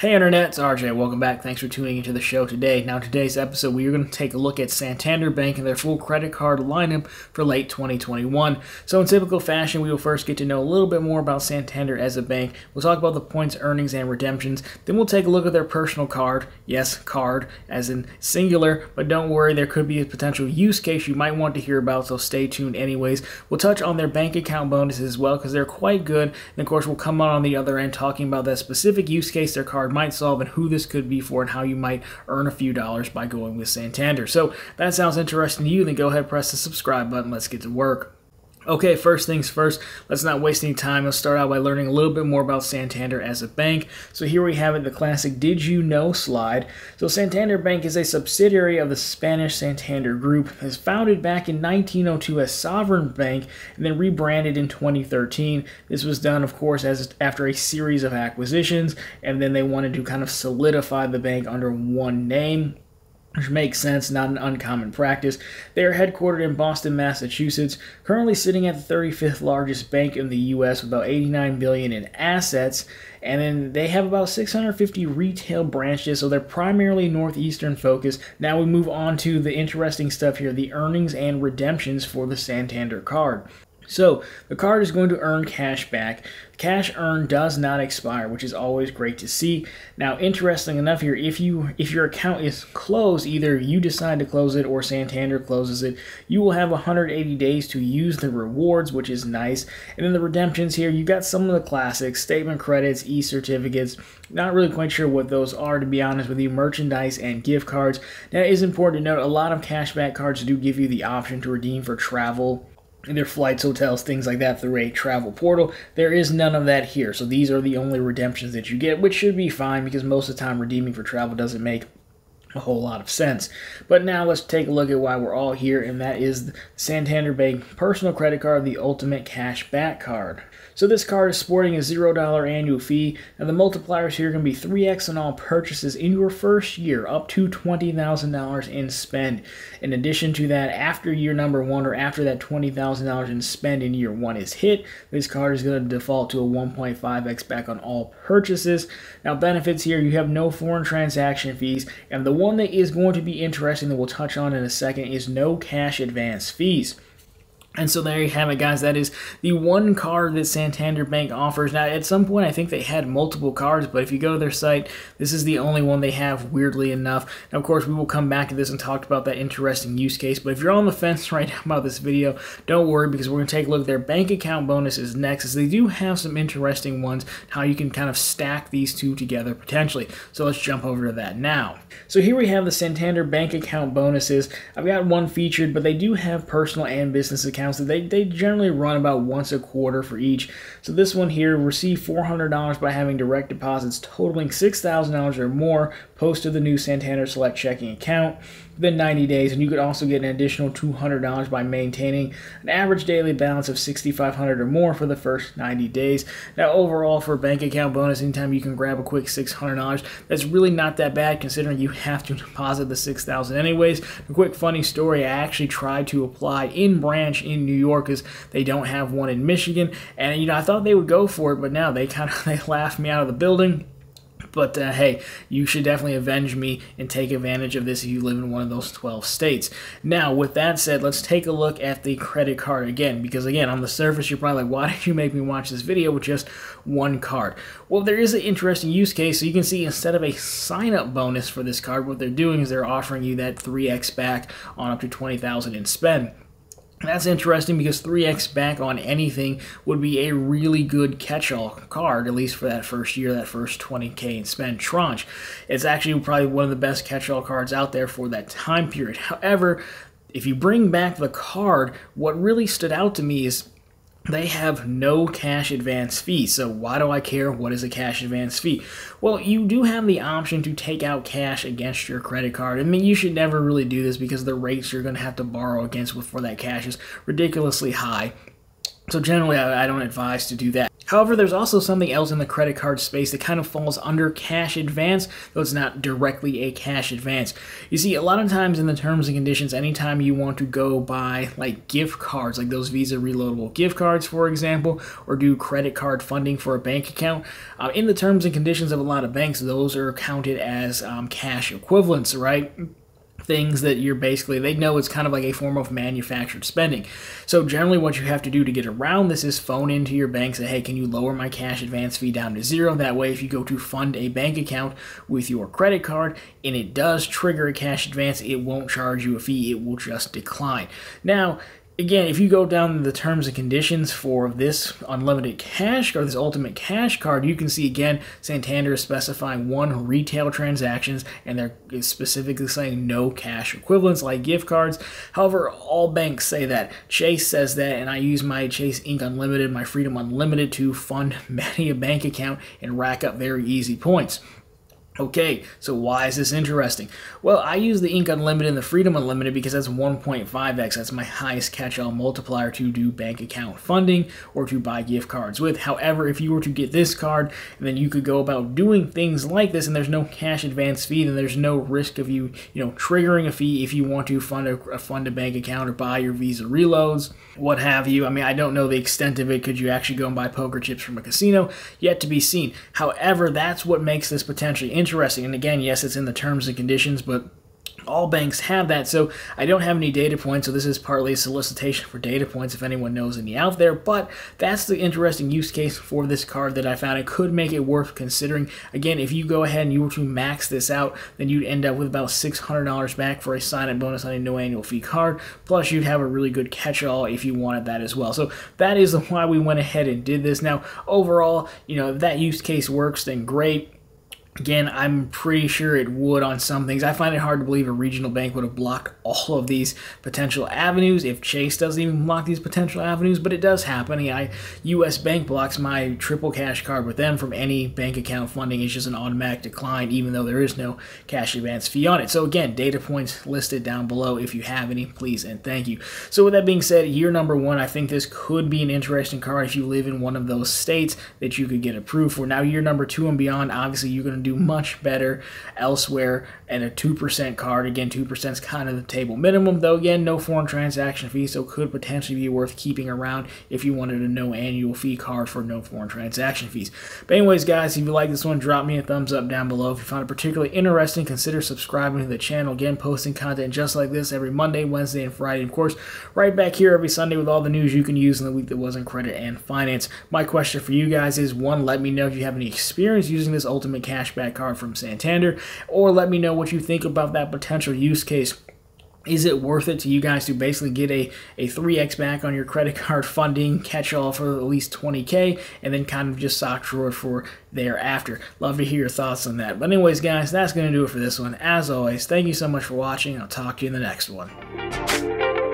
Hey Internet, it's RJ. Welcome back. Thanks for tuning into the show today. Now today's episode, we are going to take a look at Santander Bank and their full credit card lineup for late 2021. So in typical fashion, we will first get to know a little bit more about Santander as a bank. We'll talk about the points, earnings, and redemptions. Then we'll take a look at their personal card. Yes, card, as in singular, but don't worry, there could be a potential use case you might want to hear about, so stay tuned anyways. We'll touch on their bank account bonuses as well, because they're quite good. And of course, we'll come on the other end talking about that specific use case their card might solve and who this could be for and how you might earn a few dollars by going with Santander. So if that sounds interesting to you, then go ahead, press the subscribe button. Let's get to work. Okay, first things first, let's not waste any time. Let's start out by learning a little bit more about Santander as a bank. So here we have it, the classic Did You Know slide. So Santander Bank is a subsidiary of the Spanish Santander Group. It was founded back in 1902 as Sovereign Bank and then rebranded in 2013. This was done, of course, after a series of acquisitions, and then they wanted to kind of solidify the bank under one name, which makes sense, not an uncommon practice. They are headquartered in Boston, Massachusetts, currently sitting at the 35th largest bank in the U.S. with about $89 billion in assets. And then they have about 650 retail branches, so they're primarily northeastern focused. Now we move on to the interesting stuff here, the earnings and redemptions for the Santander card. So the card is going to earn cash back. Cash earned does not expire, which is always great to see. Now, interesting enough here, if your account is closed, either you decide to close it or Santander closes it, you will have 180 days to use the rewards, which is nice. And then the redemptions here, you've got some of the classics, statement credits, e-certificates. Not really quite sure what those are, to be honest with you, merchandise and gift cards. Now, it is important to note a lot of cashback cards do give you the option to redeem for travel, their flights, hotels, things like that through a travel portal. There is none of that here, so these are the only redemptions that you get, which should be fine because most of the time redeeming for travel doesn't make a whole lot of sense. But now let's take a look at why we're all here, and that is the Santander Bank Personal Credit Card, the Ultimate Cash Back Card. So this card is sporting a $0 annual fee, and the multipliers here are going to be 3x on all purchases in your first year, up to $20,000 in spend. In addition to that, after year number one, or after that $20,000 in spend in year one is hit, this card is going to default to a 1.5x back on all purchases. Now benefits here, you have no foreign transaction fees, and the one that is going to be interesting that we'll touch on in a second is no cash advance fees. And so there you have it, guys. That is the one card that Santander Bank offers. Now, at some point, I think they had multiple cards, but if you go to their site, this is the only one they have, weirdly enough. Now, of course, we will come back to this and talk about that interesting use case, but if you're on the fence right now about this video, don't worry, because we're going to take a look at their bank account bonuses next, as they do have some interesting ones, how you can kind of stack these two together potentially. So let's jump over to that now. So here we have the Santander bank account bonuses. I've got one featured, but they do have personal and business accounts. So they generally run about once a quarter for each. So this one here, receive $400 by having direct deposits totaling $6,000 or more post to the new Santander Select checking account within 90 days, and you could also get an additional $200 by maintaining an average daily balance of $6,500 or more for the first 90 days. Now overall, for bank account bonus, anytime you can grab a quick $600, that's really not that bad considering you have to deposit the $6,000 anyways. A quick funny story, I actually tried to apply in branch in New York because they don't have one in Michigan, and you know, I thought they would go for it, but now they laughed me out of the building. But hey, you should definitely avenge me and take advantage of this if you live in one of those 12 states. Now, with that said, let's take a look at the credit card again, because again, on the surface, you're probably like, why did you make me watch this video with just one card? Well, there is an interesting use case. So you can see instead of a sign-up bonus for this card, what they're doing is they're offering you that 3x back on up to $20,000 in spend. That's interesting because 3x back on anything would be a really good catch-all card, at least for that first year, that first $20K in spend tranche. It's actually probably one of the best catch-all cards out there for that time period. However, if you bring back the card, what really stood out to me is they have no cash advance fee. So why do I care? What is a cash advance fee? Well, you do have the option to take out cash against your credit card. I mean, you should never really do this because the rates you're going to have to borrow against for that cash is ridiculously high. So generally, I don't advise to do that. However, there's also something else in the credit card space that kind of falls under cash advance, though it's not directly a cash advance. You see, a lot of times in the terms and conditions, anytime you want to go buy like gift cards, like those Visa reloadable gift cards, for example, or do credit card funding for a bank account, in the terms and conditions of a lot of banks, those are counted as cash equivalents, right? Things that you're basically, they know it's kind of like a form of manufactured spending. So generally what you have to do to get around this is phone into your bank, say, hey, can you lower my cash advance fee down to zero? That way, if you go to fund a bank account with your credit card and it does trigger a cash advance, it won't charge you a fee, it will just decline. Now, again, if you go down the terms and conditions for this unlimited cash or this ultimate cash card, you can see again Santander is specifying one retail transactions, and they're specifically saying no cash equivalents like gift cards. However, all banks say that. Chase says that, and I use my Chase Ink Unlimited, my Freedom Unlimited to fund many a bank account and rack up very easy points. Okay, so why is this interesting? Well, I use the Ink Unlimited and the Freedom Unlimited because that's 1.5x. That's my highest catch-all multiplier to do bank account funding or to buy gift cards with. However, if you were to get this card, then you could go about doing things like this, and there's no cash advance fee, then there's no risk of you triggering a fee if you want to fund a bank account or buy your Visa reloads, what have you. I mean, I don't know the extent of it. Could you actually go and buy poker chips from a casino? Yet to be seen. However, that's what makes this potentially interesting. And again, yes, it's in the terms and conditions, but all banks have that. So I don't have any data points, so this is partly a solicitation for data points if anyone knows any out there, but that's the interesting use case for this card that I found. It could make it worth considering. Again, if you go ahead and you were to max this out, then you'd end up with about $600 back for a sign-up bonus on a no annual fee card, plus you'd have a really good catch-all if you wanted that as well. So that is why we went ahead and did this. Now, overall, if that use case works, then great. Again, I'm pretty sure it would on some things. I find it hard to believe a regional bank would have blocked all of these potential avenues, if Chase doesn't even block these potential avenues, but it does happen. US Bank blocks my triple cash card with them from any bank account funding. It's just an automatic decline, even though there is no cash advance fee on it. So again, data points listed down below. If you have any, please and thank you. So with that being said, year number one, I think this could be an interesting card if you live in one of those states that you could get approved for. Now, year number two and beyond, obviously you're going to do much better elsewhere, and a 2% card, again, 2% is kind of the table minimum, though again, no foreign transaction fee, so could potentially be worth keeping around if you wanted a no annual fee card for no foreign transaction fees. But anyways, guys, if you like this one, drop me a thumbs up down below. If you found it particularly interesting, consider subscribing to the channel. Again, posting content just like this every Monday, Wednesday, and Friday, and of course right back here every Sunday with all the news you can use in the week that was in credit and finance. My question for you guys is, one, let me know if you have any experience using this ultimate cash card from Santander, or let me know what you think about that potential use case. Is it worth it to you guys to basically get a 3x back on your credit card funding, catch all for at least 20K, and then kind of just sock drawer for thereafter? Love to hear your thoughts on that. But anyways, guys, that's going to do it for this one. As always, thank you so much for watching. I'll talk to you in the next one.